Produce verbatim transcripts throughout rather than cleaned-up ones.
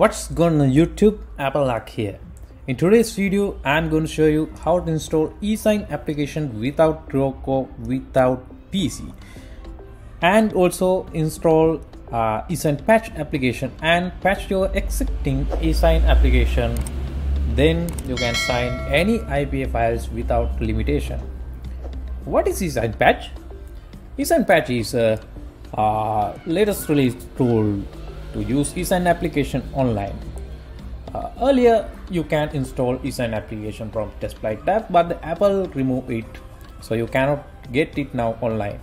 What's going on YouTube? Apple Luck here. In today's video, I'm going to show you how to install eSign application without TroCo, without P C, and also install uh, eSign patch application and patch your existing eSign application. Then you can sign any I P A files without limitation. What is eSign patch? eSign patch is a uh, latest release tool to use eSign application online. Uh, earlier you can install eSign application from TestFlight tab, but the Apple removed it, so you cannot get it now online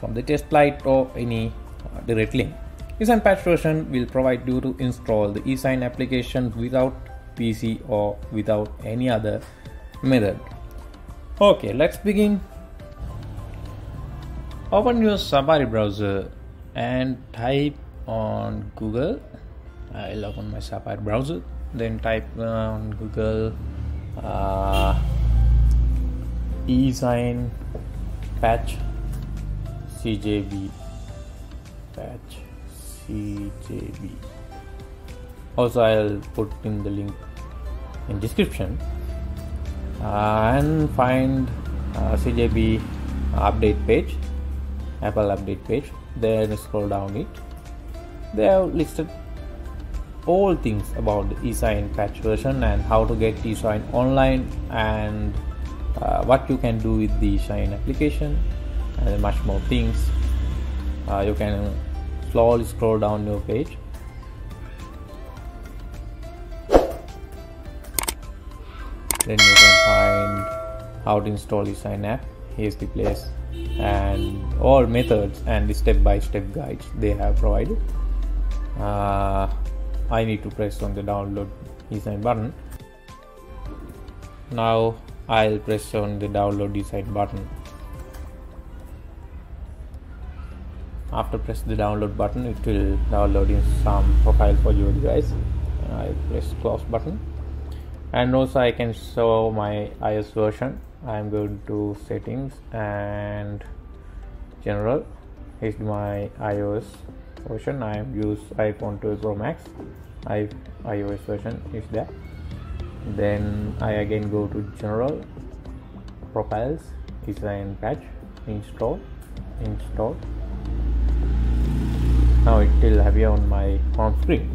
from the TestFlight or any uh, direct link. eSign patch version will provide you to install the eSign application without P C or without any other method. Okay, let's begin. Open your Safari browser and type on Google. I'll open my Safari browser, then type on Google uh, eSign patch C J B patch C J B. Also, I'll put in the link in description uh, and find uh, C J B update page, Apple update page. Then scroll down it. They have listed all things about the eSign patch version and how to get eSign online, and uh, what you can do with the eSign application, and much more things. Uh, you can slowly scroll down your page. Then you can find how to install eSign app. Here's the place and all methods and the step-by-step guides they have provided. Uh, I need to press on the download eSign button. Now I'll press on the download eSign button. After press the download button, it will download in some profile for your device. I press close button, and also I can show my iOS version. I'm going to settings and general. Here's my iOS version. I use iPhone twelve Pro Max. I iOS version is there. Then I again go to general, profiles, eSign patch, install, install. Now it will appear on my home screen.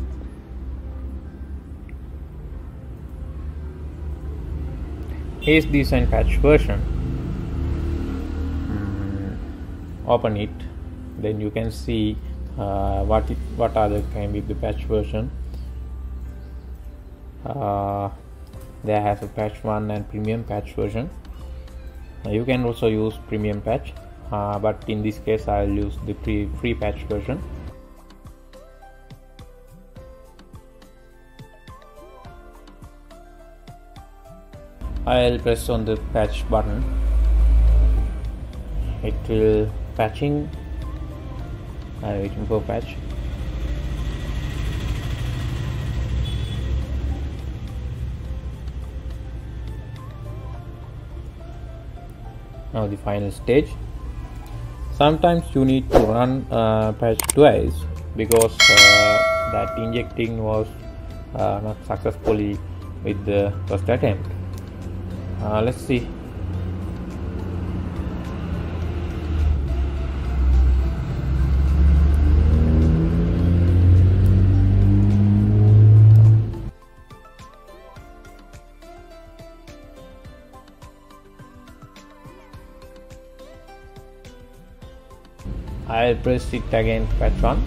Here's the eSign patch version. Mm, open it, then you can see uh, what it, what other can be the patch version. Uh, there has a patch one and premium patch version. Uh, you can also use premium patch, uh, but in this case I'll use the free free patch version. I'll press on the patch button. It will patching. I'm waiting for patch. Now the final stage. Sometimes you need to run uh, patch twice because uh, that injecting was uh, not successfully with the first attempt. Uh, let's see. I'll press it again, patch one.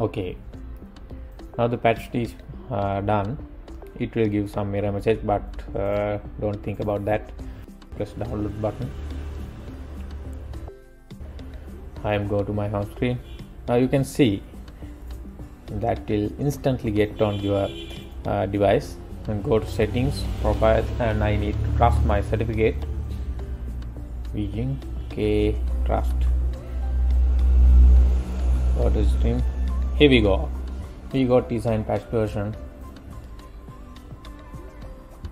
Okay, now the patch is uh, done. It will give some error message, but uh, don't think about that. Press download button. I am go to my home screen. Now you can see that will instantly get on your uh, device, and go to settings, profiles, and I need to trust my certificate. Beijing K trust. What is stream? Here we go. We got eSign patch version.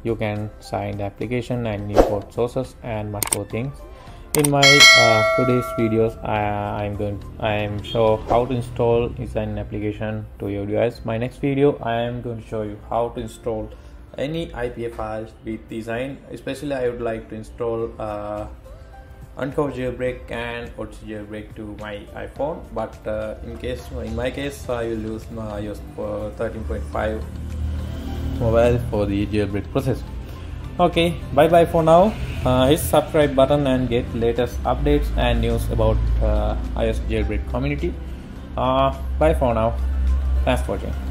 You can sign the application and new code sources and much more things. In my uh, today's videos, I am going. I am show how to install eSign application to your device. My next video, I am going to show you how to install any I P A files with eSign. Especially, I would like to install uh, Unc0ver jailbreak and O T C jailbreak to my iPhone. But uh, in case, in my case, I will use my iOS thirteen point five mobile for the jailbreak process. Okay, bye bye for now. Uh, hit subscribe button and get latest updates and news about uh, iOS jailbreak community. Uh, bye for now. Thanks for watching.